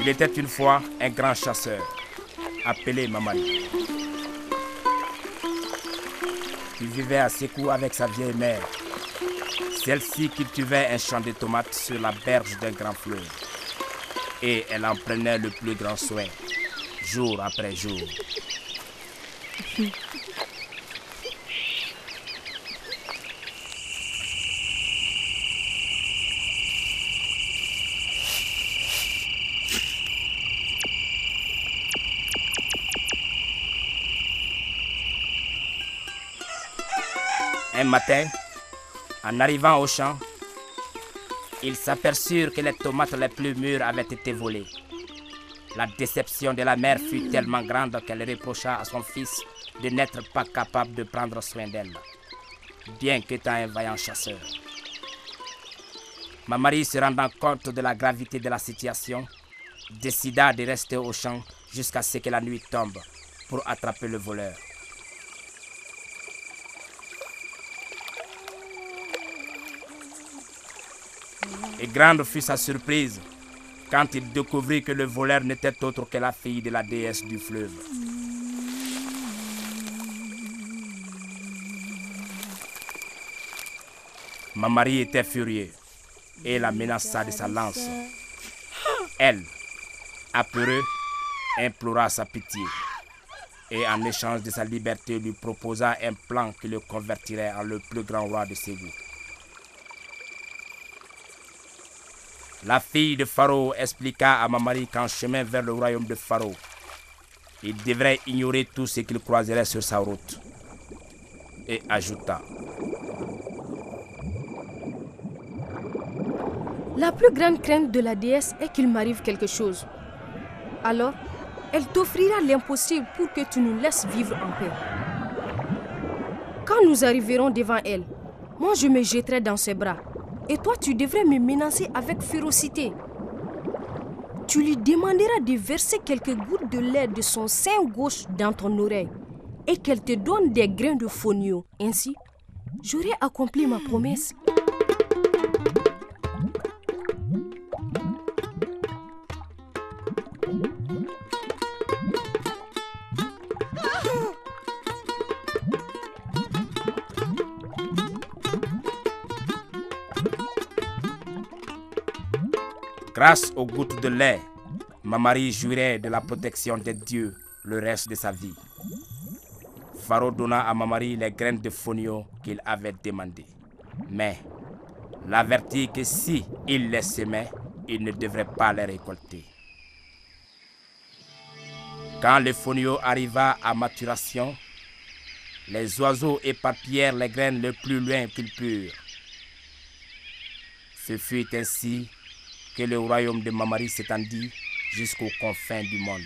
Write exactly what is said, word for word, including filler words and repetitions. Il était une fois un grand chasseur, appelé Mamari. Il vivait à Sekou avec sa vieille mère. Celle-ci cultivait un champ de tomates sur la berge d'un grand fleuve. Et elle en prenait le plus grand soin, jour après jour. Un matin, en arrivant au champ, ils s'aperçurent que les tomates les plus mûres avaient été volées. La déception de la mère fut tellement grande qu'elle reprocha à son fils de n'être pas capable de prendre soin d'elle, bien qu'étant un vaillant chasseur. Mamari, se rendant compte de la gravité de la situation, décida de rester au champ jusqu'à ce que la nuit tombe pour attraper le voleur. Et grande fut sa surprise quand il découvrit que le voleur n'était autre que la fille de la déesse du fleuve. Mamari était furieux et la menaça de sa lance. Elle, apeurée, implora sa pitié et en échange de sa liberté lui proposa un plan qui le convertirait en le plus grand roi de Sekou. La fille de Pharaon expliqua à Mamari qu'en chemin vers le royaume de Pharaon, il devrait ignorer tout ce qu'il croiserait sur sa route. Et ajouta: la plus grande crainte de la déesse est qu'il m'arrive quelque chose. Alors, elle t'offrira l'impossible pour que tu nous laisses vivre en paix. Quand nous arriverons devant elle, moi je me jetterai dans ses bras. Et toi, tu devrais me menacer avec férocité. Tu lui demanderas de verser quelques gouttes de lait de son sein gauche dans ton oreille et qu'elle te donne des grains de fonio. Ainsi, j'aurai accompli ma promesse. Grâce aux gouttes de lait, Mamari jurait de la protection des dieux le reste de sa vie. Pharaon donna à Mamari les graines de fonio qu'il avait demandées, mais l'avertit que si il les semait, il ne devrait pas les récolter. Quand le fonio arriva à maturation, les oiseaux éparpillèrent les graines le plus loin qu'ils purent. Ce fut ainsi que le royaume de Mamari s'étendit jusqu'aux confins du monde.